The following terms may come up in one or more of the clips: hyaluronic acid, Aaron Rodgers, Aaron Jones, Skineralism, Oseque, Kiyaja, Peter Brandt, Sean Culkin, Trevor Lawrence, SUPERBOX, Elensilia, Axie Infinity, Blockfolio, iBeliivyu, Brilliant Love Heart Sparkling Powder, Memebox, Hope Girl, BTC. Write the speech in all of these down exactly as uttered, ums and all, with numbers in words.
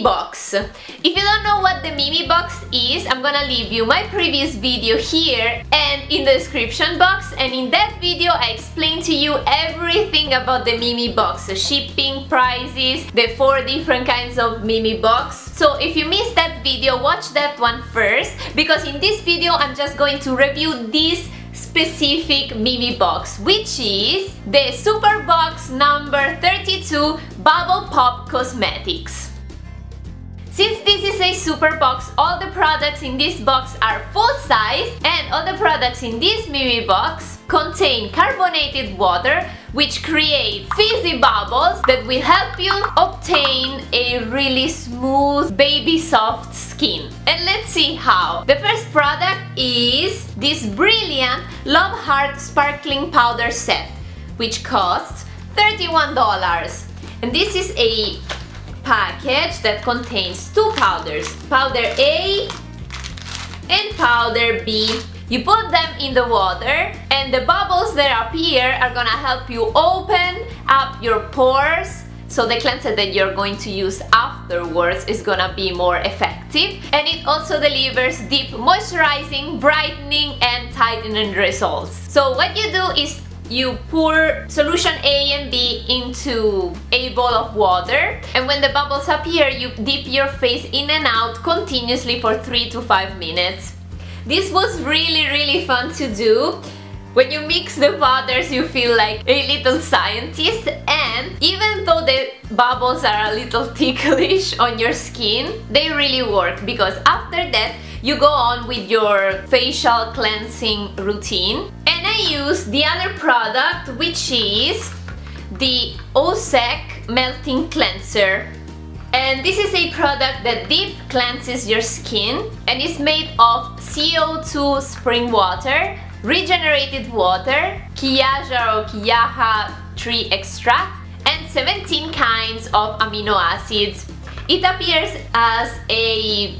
Memebox. If you don't know what the Memebox is, I'm gonna leave you my previous video here and in the description box, and in that video I explained to you everything about the Memebox, shipping, prices, the four different kinds of Memebox. So if you missed that video, watch that one first, because in this video I'm just going to review this specific Memebox, which is the SUPERBOX number thirty-two Bubble Pop Cosmetics. Since this is a SUPERBOX, all the products in this box are full size, and all the products in this Memebox contain carbonated water, which creates fizzy bubbles that will help you obtain a really smooth, baby soft skin. And let's see how. The first product is this Brilliant Love Heart Sparkling Powder set, which costs thirty-one dollars. And this is a package that contains two powders, powder A and powder B. You put them in the water, and the bubbles that appear are gonna help you open up your pores, so the cleanser that you're going to use afterwards is gonna be more effective. And it also delivers deep moisturizing, brightening and tightening results. So what you do is you pour solution A and B into a bowl of water, and when the bubbles appear, you dip your face in and out continuously for three to five minutes. This was really really fun to do. When you mix the powders, you feel like a little scientist, and even though the bubbles are a little ticklish on your skin, they really work, because after that you go on with your facial cleansing routine. And I use the other product, which is the Oseque Melting Cleanser. And this is a product that deep cleanses your skin, and is made of C O two spring water, regenerated water, Kiyaja or Kiyaja tree extract, and seventeen kinds of amino acids. It appears as a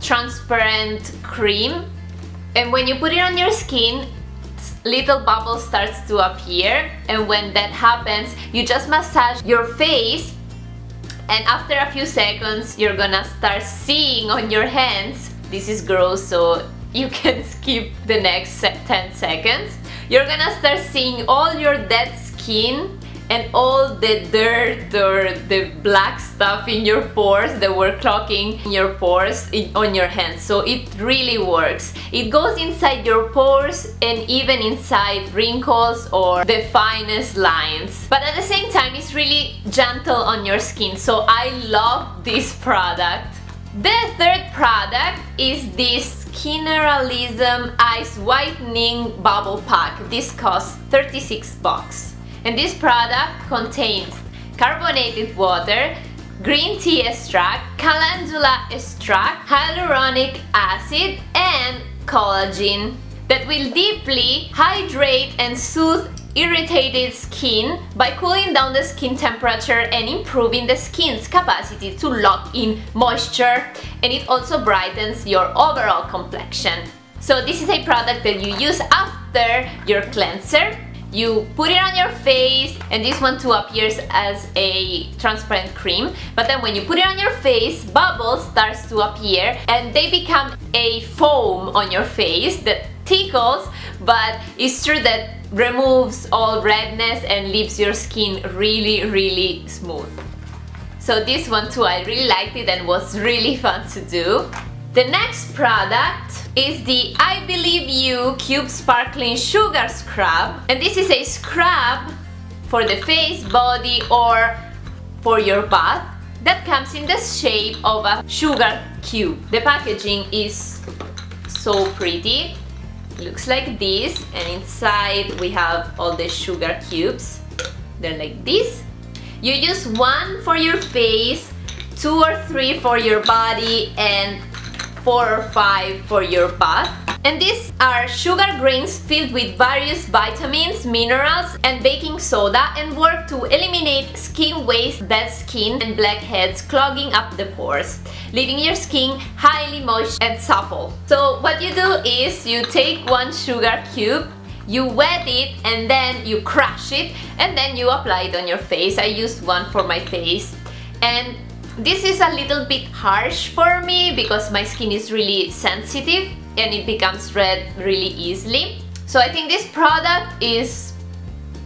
transparent cream, and when you put it on your skin, little bubble starts to appear, and when that happens, you just massage your face, and after a few seconds you're gonna start seeing on your hands. This is gross, so you can skip the next ten seconds. You're gonna start seeing all your dead skin and all the dirt or the black stuff in your pores that were clogging your pores on your hands. So it really works. It goes inside your pores and even inside wrinkles or the finest lines. But at the same time, it's really gentle on your skin. So I love this product. The third product is this Skineralism Ice Whitening Bubble Pack. This costs thirty-six bucks. And this product contains carbonated water, green tea extract, calendula extract, hyaluronic acid and collagen that will deeply hydrate and soothe irritated skin by cooling down the skin temperature and improving the skin's capacity to lock in moisture, and it also brightens your overall complexion. So this is a product that you use after your cleanser. You put it on your face, and this one too appears as a transparent cream, but then when you put it on your face, bubbles starts to appear and they become a foam on your face that tickles, but it's true that removes all redness and leaves your skin really really smooth. So this one too, I really liked it and was really fun to do. The next product is the iBeliivyu Cube Sparkling Sugar Scrub, and this is a scrub for the face, body or for your bath that comes in the shape of a sugar cube. The packaging is so pretty, it looks like this, and inside we have all the sugar cubes. They're like this. You use one for your face, two or three for your body, and four or five for your bath. And these are sugar grains filled with various vitamins, minerals and baking soda, and work to eliminate skin waste, dead skin and blackheads clogging up the pores, leaving your skin highly moist and supple. So what you do is you take one sugar cube, you wet it and then you crush it, and then you apply it on your face. I used one for my face, and This is a little bit harsh for me because my skin is really sensitive and it becomes red really easily. So I think this product is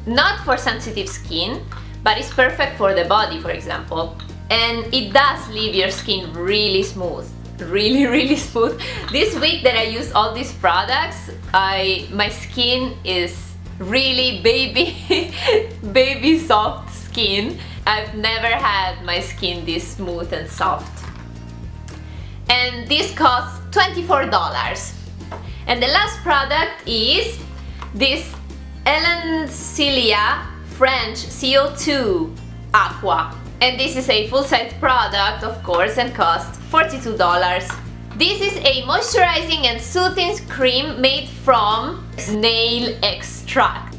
not for sensitive skin, but it's perfect for the body, for example. And it does leave your skin really smooth. Really, really smooth. This week that I used all these products, I my skin is really baby, baby soft skin. I've never had my skin this smooth and soft. And this costs twenty-four dollars. And the last product is this Elensilia French C O two Aqua. And this is a full-size product, of course, and costs forty-two dollars. This is a moisturizing and soothing cream made from snail extract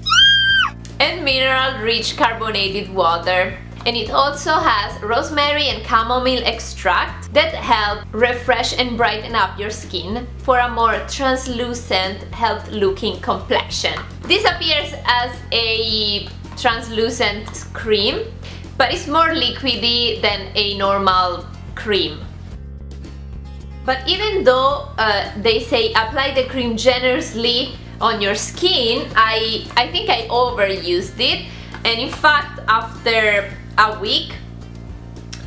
and mineral-rich carbonated water. And it also has rosemary and chamomile extract that help refresh and brighten up your skin for a more translucent, healthy-looking complexion. This appears as a translucent cream, but it's more liquidy than a normal cream. But even though uh, they say apply the cream generously on your skin, I, I think I overused it. And in fact, after a week,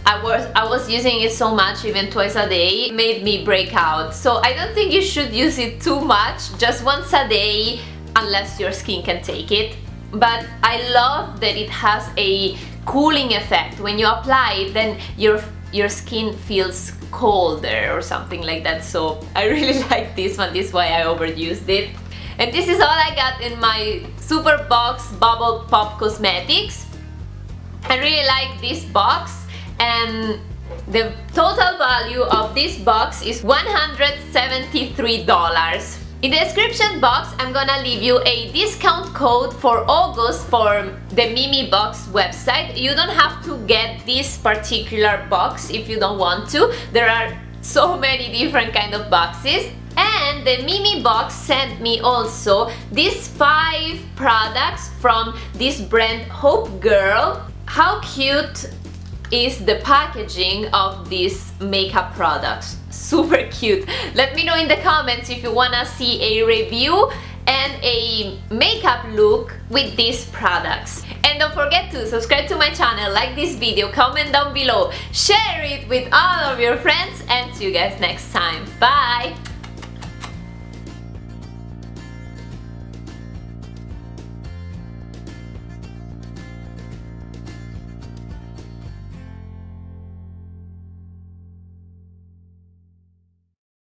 I was, I was using it so much, even twice a day, it made me break out. So I don't think you should use it too much, just once a day, unless your skin can take it. But I love that it has a cooling effect. When you apply it, then your your skin feels colder or something like that. So I really like this one. This is why I overused it. And this is all I got in my SUPERBOX Bubble Pop Cosmetics. I really like this box, and the total value of this box is one hundred seventy-three dollars. In the description box, I'm gonna leave you a discount code for August for the Memebox website. You don't have to get this particular box if you don't want to. There are so many different kind of boxes. And the Memebox sent me also these five products from this brand Hope Girl. How cute is the packaging of these makeup products? Super cute. Let me know in the comments if you wanna see a review and a makeup look with these products. And don't forget to subscribe to my channel, like this video, comment down below, share it with all of your friends, and see you guys next time. Bye!